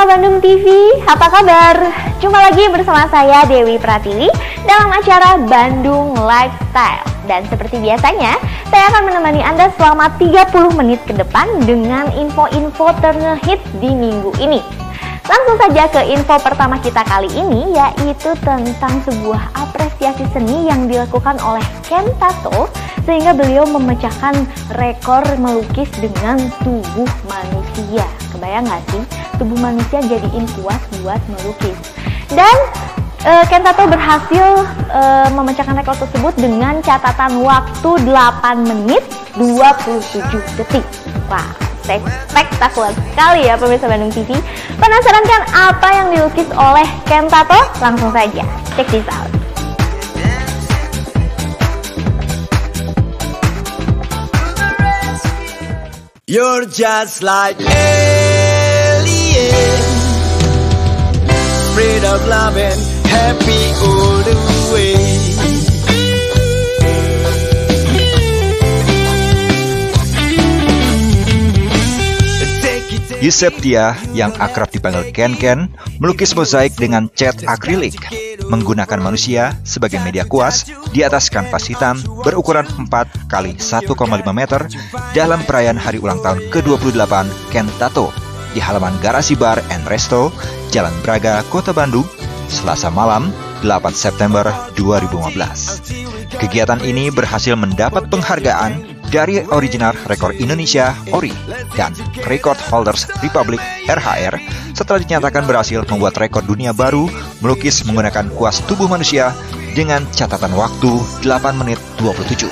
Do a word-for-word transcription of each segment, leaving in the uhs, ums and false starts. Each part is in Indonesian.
Kota Bandung T V, apa kabar? Jumpa lagi bersama saya Dewi Pratiwi dalam acara Bandung Lifestyle. Dan seperti biasanya, saya akan menemani Anda selama tiga puluh menit ke depan dengan info-info terhits di minggu ini. Langsung saja ke info pertama kita kali ini, yaitu tentang sebuah apresiasi seni yang dilakukan oleh Kent Tattoo, sehingga beliau memecahkan rekor melukis dengan tubuh manusia. Kebayang gak sih? Tubuh manusia jadiin kuat buat melukis. Dan e, Kent Tattoo berhasil e, memecahkan rekor tersebut dengan catatan waktu delapan menit dua puluh tujuh detik. Wow. Spektakuler sekali ya pemirsa Bandung T V. Penasaran kan apa yang dilukis oleh Kent Tattoo? Langsung saja cek this out. You're just like alien, afraid of love and happy all the way. Yusef Tia yang akrab dipanggil Ken Ken melukis mozaik dengan cat akrilik menggunakan manusia sebagai media kuas di atas kanvas hitam berukuran empat kali satu koma lima meter dalam perayaan hari ulang tahun ke dua puluh delapan Kent Tattoo di halaman Garasi Bar and Resto, Jalan Braga, Kota Bandung, Selasa malam delapan September dua ribu lima belas. Kegiatan ini berhasil mendapat penghargaan dari Original Record Indonesia O R I dan Record Holders Republic R H R setelah dinyatakan berhasil membuat rekor dunia baru melukis menggunakan kuas tubuh manusia dengan catatan waktu delapan menit dua puluh tujuh.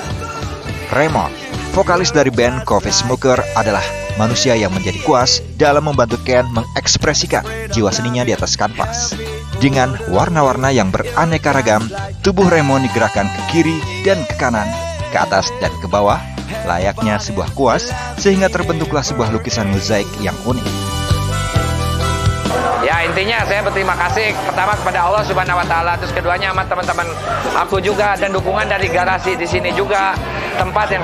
Remo, vokalis dari band Coffee Smoker, adalah manusia yang menjadi kuas dalam membantu Ken mengekspresikan jiwa seninya di atas kanvas. Dengan warna-warna yang beraneka ragam, tubuh Remo digerakkan ke kiri dan ke kanan, ke atas dan ke bawah, layaknya sebuah kuas, sehingga terbentuklah sebuah lukisan mozaik yang unik. Ya, intinya saya berterima kasih pertama kepada Allah Subhanahu wa Ta'ala, terus keduanya sama teman-teman aku juga, dan dukungan dari Garasi di sini juga, tempat yang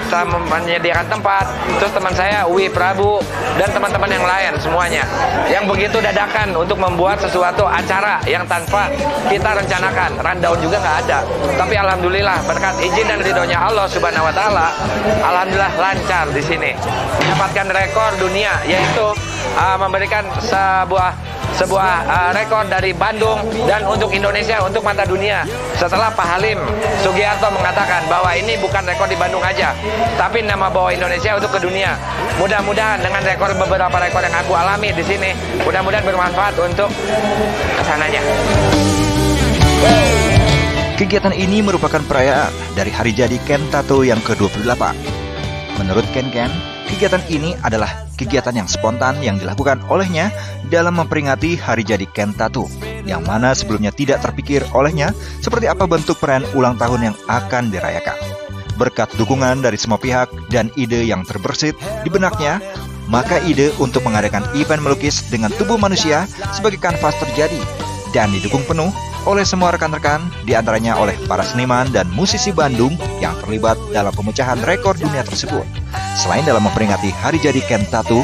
menyediakan tempat, terus teman saya Wi Prabu dan teman-teman yang lain semuanya yang begitu dadakan untuk membuat sesuatu acara yang tanpa kita rencanakan, rundown juga nggak ada, tapi alhamdulillah berkat izin dan ridhonya Allah Subhanahu wa Ta'ala, alhamdulillah lancar di sini mendapatkan rekor dunia, yaitu uh, memberikan sebuah sebuah uh, rekor dari Bandung dan untuk Indonesia, untuk mata dunia, setelah Pak Halim Sugiharto mengatakan bahwa ini bukan rekor di Bandung aja, tapi nama bawa Indonesia untuk ke dunia. Mudah-mudahan dengan rekor beberapa rekor yang aku alami di sini, mudah-mudahan bermanfaat untuk kesananya. Kegiatan ini merupakan perayaan dari hari jadi Kent Tattoo yang ke dua puluh delapan. Menurut Ken Ken, kegiatan ini adalah kegiatan yang spontan yang dilakukan olehnya dalam memperingati hari jadi Kent Tattoo, yang mana sebelumnya tidak terpikir olehnya seperti apa bentuk perayaan ulang tahun yang akan dirayakan. Berkat dukungan dari semua pihak dan ide yang terbersit di benaknya, maka ide untuk mengadakan event melukis dengan tubuh manusia sebagai kanvas terjadi dan didukung penuh oleh semua rekan-rekan, diantaranya oleh para seniman dan musisi Bandung yang terlibat dalam pemecahan rekor dunia tersebut. Selain dalam memperingati hari jadi Kent Tattoo,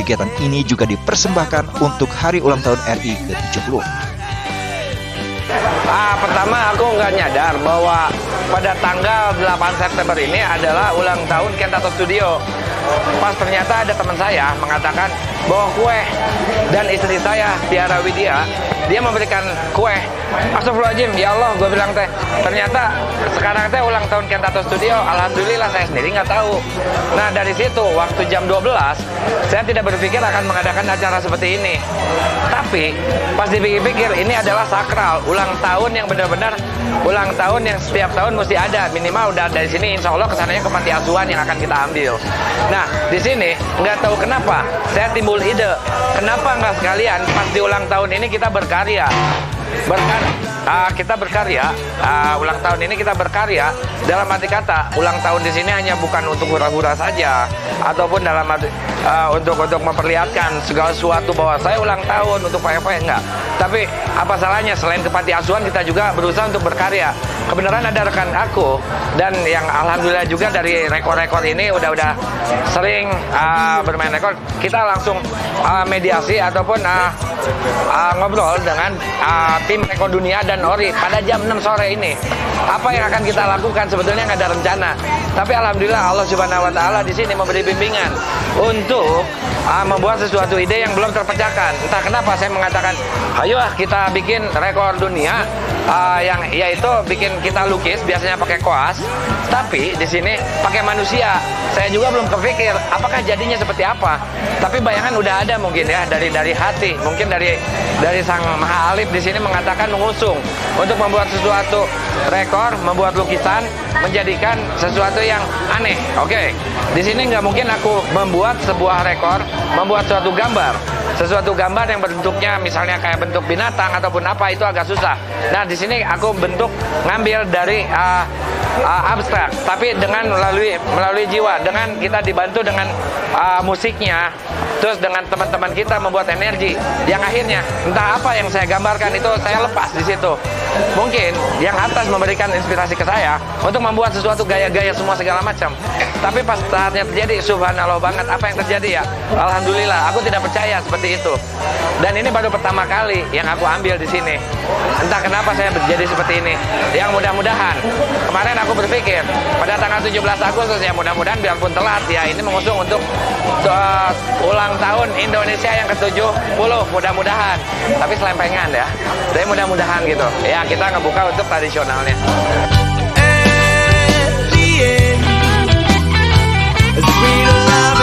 kegiatan ini juga dipersembahkan untuk hari ulang tahun R I ke tujuh puluh. Ah, pertama aku nggak nyadar bahwa pada tanggal delapan September ini adalah ulang tahun Kent Tattoo Studio. Pas ternyata ada teman saya mengatakan bahwa kue, dan istri saya Tiara Widya, dia memberikan kue. Astagfirullahaladzim, ya Allah, gue bilang teh, ternyata sekarang teh ulang tahun Kent Tattoo Studio. Alhamdulillah saya sendiri nggak tahu. Nah, dari situ waktu jam dua belas saya tidak berpikir akan mengadakan acara seperti ini. Tapi pas dipikir-pikir, ini adalah sakral ulang tahun yang benar-benar ulang tahun yang setiap tahun mesti ada, minimal udah dari sini insya Allah kesananya ke panti asuhan yang akan kita ambil. Nah, di sini nggak tahu kenapa saya timbul ide, kenapa nggak sekalian pas di ulang tahun ini kita berkat Berkarya, Berkar, uh, kita berkarya, uh, ulang tahun ini kita berkarya, dalam arti kata ulang tahun di sini hanya bukan untuk hura-hura saja, ataupun dalam arti uh, untuk untuk memperlihatkan segala sesuatu bahwa saya ulang tahun untuk Pak Eva, enggak. Tapi apa salahnya, selain ke panti asuhan kita juga berusaha untuk berkarya. Kebenaran ada rekan aku, dan yang alhamdulillah juga dari rekor-rekor ini udah-udah sering uh, bermain rekor, kita langsung uh, mediasi ataupun uh, uh, ngobrol dengan uh, tim rekor dunia dan O R I pada jam enam sore ini. Apa yang akan kita lakukan sebetulnya nggak ada rencana, tapi alhamdulillah Allah Subhanahu Wa Taala di sini memberi bimbingan untuk uh, membuat sesuatu ide yang belum terpecahkan. Entah kenapa saya mengatakan, ayo ah kita bikin rekor dunia uh, yang yaitu bikin kita lukis biasanya pakai koas, tapi di sini pakai manusia. Saya juga belum kepikir apakah jadinya seperti apa. Tapi bayangan udah ada mungkin ya dari dari hati, mungkin dari dari sang Maha Alif di sini mengatakan mengusung untuk membuat sesuatu rekor, membuat lukisan, menjadikan sesuatu yang aneh. Oke, okay. Di sini nggak mungkin aku membuat sebuah rekor, membuat suatu gambar, sesuatu gambar yang bentuknya misalnya kayak bentuk binatang ataupun apa, itu agak susah. Nah, di sini aku bentuk ngambil dari uh, uh, abstrak, tapi dengan melalui melalui jiwa, dengan kita dibantu dengan uh, musiknya, terus dengan teman-teman kita membuat energi, yang akhirnya entah apa yang saya gambarkan itu saya lepas di situ. Mungkin yang atas memberikan inspirasi ke saya untuk membuat sesuatu gaya-gaya semua segala macam. Tapi pas saatnya terjadi, subhanallah banget apa yang terjadi ya. Alhamdulillah, aku tidak percaya seperti itu. Dan ini baru pertama kali yang aku ambil di sini. Entah kenapa saya terjadi seperti ini. Yang mudah-mudahan, kemarin aku berpikir pada tanggal tujuh belas Agustus ya, mudah-mudahan biarpun telat ya, ini mengusung untuk uh, ulang tahun Indonesia yang ke tujuh puluh, mudah-mudahan. Tapi selempengan ya, tapi mudah-mudahan gitu. Ya kita ngebuka untuk tradisionalnya. At the end, it's real love.